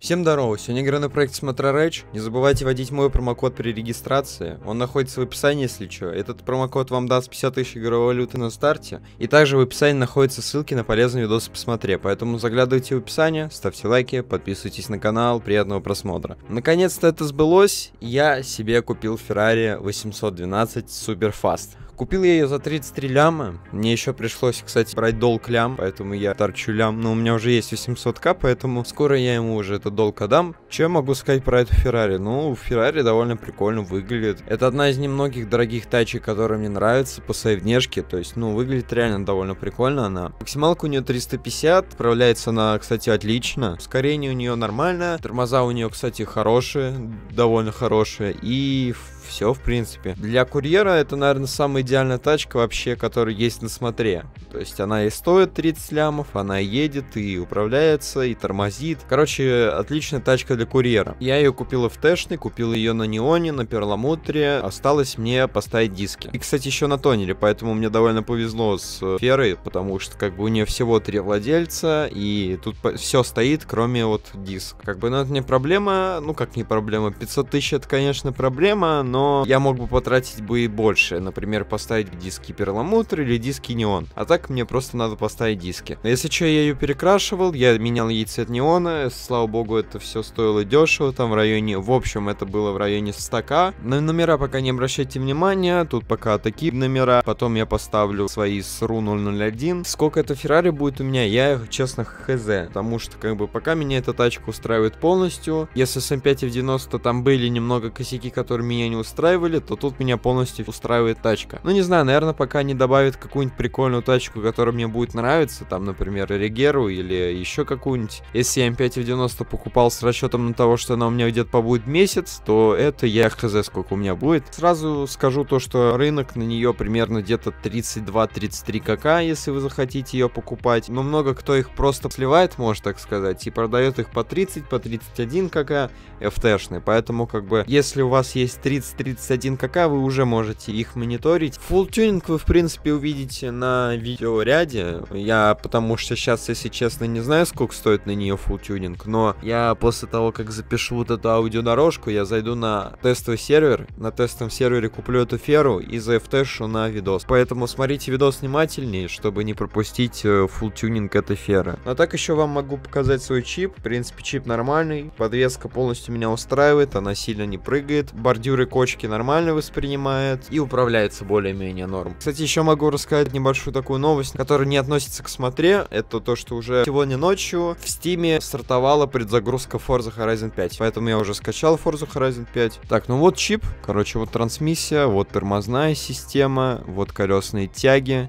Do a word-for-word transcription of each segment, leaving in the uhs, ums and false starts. Всем здарова, сегодня игра на проекте Смотра Рэдж. Не забывайте вводить мой промокод при регистрации, он находится в описании, если что. Этот промокод вам даст пятьдесят тысяч игровой валюты на старте, и также в описании находятся ссылки на полезные видосы по Смотре, поэтому заглядывайте в описание, ставьте лайки, подписывайтесь на канал, приятного просмотра. Наконец-то это сбылось, я себе купил Ferrari восемьсот двенадцать Superfast. Купил я ее за тридцать три ляма, мне еще пришлось, кстати, брать долг лям, поэтому я торчу лям, но у меня уже есть восемьсот тысяч, поэтому скоро я ему уже этот долг отдам. Что я могу сказать про эту Феррари? Ну, Феррари довольно прикольно выглядит. Это одна из немногих дорогих тачек, которые мне нравятся по своей внешке, то есть, ну, выглядит реально довольно прикольно она. Максималка у нее триста пятьдесят, справляется она, кстати, отлично, ускорение у нее нормальное, тормоза у нее, кстати, хорошие, довольно хорошие, и... все, в принципе. Для курьера это, наверное, самая идеальная тачка вообще, которая есть на Смотре. То есть она и стоит тридцать лямов, она едет, и управляется, и тормозит. Короче, отличная тачка для курьера. Я ее купил в Тэшной, купил ее на Неоне, на Перламутре. Осталось мне поставить диски. И, кстати, еще на Тонере, поэтому мне довольно повезло с Ферой, потому что, как бы, у нее всего три владельца, и тут все стоит, кроме вот диск. Как бы, ну, это не проблема, ну, как не проблема, пятьсот тысяч это, конечно, проблема, но Но я мог бы потратить бы и больше. Например, поставить диски перламутр или диски неон. А так мне просто надо поставить диски. Но если что, я ее перекрашивал, я менял ей цвет неона. Слава богу, это все стоило дешево. Там в районе, в общем, это было в районе ста тысяч. На номера пока не обращайте внимания. Тут пока такие номера. Потом я поставлю свои с эр у ноль ноль один. Сколько это Феррари будет у меня, я, честно, хз. Потому что, как бы, пока меня эта тачка устраивает полностью. Если с эм пять и в девяносто там были немного косяки, которые меня не устраивали, устраивали, то тут меня полностью устраивает тачка. Ну, не знаю, наверное, пока не добавят какую-нибудь прикольную тачку, которая мне будет нравиться, там, например, Регеру или еще какую-нибудь. Если я эм пять в девяносто покупал с расчетом на того, что она у меня где-то побудет месяц, то это я хз сколько у меня будет. Сразу скажу то, что рынок на нее примерно где-то тридцать два тридцать три тысячи, если вы захотите ее покупать. Но много кто их просто сливает, может так сказать, и продает их по тридцать, по тридцать один тысяч эф тэ-шный. Поэтому, как бы, если у вас есть тридцать тридцать один тысяч, вы уже можете их мониторить. Full тюнинг вы, в принципе, увидите на видеоряде. Я, потому что сейчас, если честно, не знаю, сколько стоит на нее full тюнинг, но я после того, как запишу вот эту аудиодорожку, я зайду на тестовый сервер, на тестовом сервере куплю эту феру и зафтэшу на видос. Поэтому смотрите видос внимательнее, чтобы не пропустить full тюнинг этой феры. А так еще вам могу показать свой чип. В принципе, чип нормальный, подвеска полностью меня устраивает, она сильно не прыгает, бордюры кожи нормально воспринимает и управляется более-менее норм. Кстати, еще могу рассказать небольшую такую новость, которая не относится к Смотре. Это то, что уже сегодня ночью в Steam стартовала предзагрузка Forza Horizon пять. Поэтому я уже скачал Forza Horizon пять. Так, ну вот чип. Короче, вот трансмиссия, вот тормозная система, вот колесные тяги.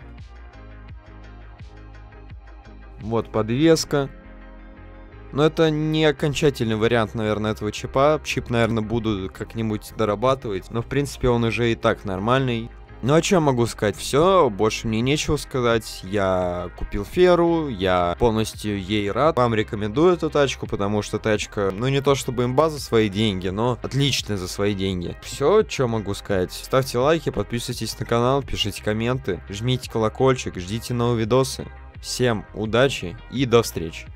Вот подвеска. Но это не окончательный вариант, наверное, этого чипа. Чип, наверное, буду как-нибудь дорабатывать. Но, в принципе, он уже и так нормальный. Ну, о чем могу сказать? Все, больше мне нечего сказать. Я купил Феру, я полностью ей рад. Вам рекомендую эту тачку, потому что тачка, ну, не то чтобы имба за свои деньги, но отличная за свои деньги. Все, что могу сказать. Ставьте лайки, подписывайтесь на канал, пишите комменты, жмите колокольчик, ждите новые видосы. Всем удачи и до встречи.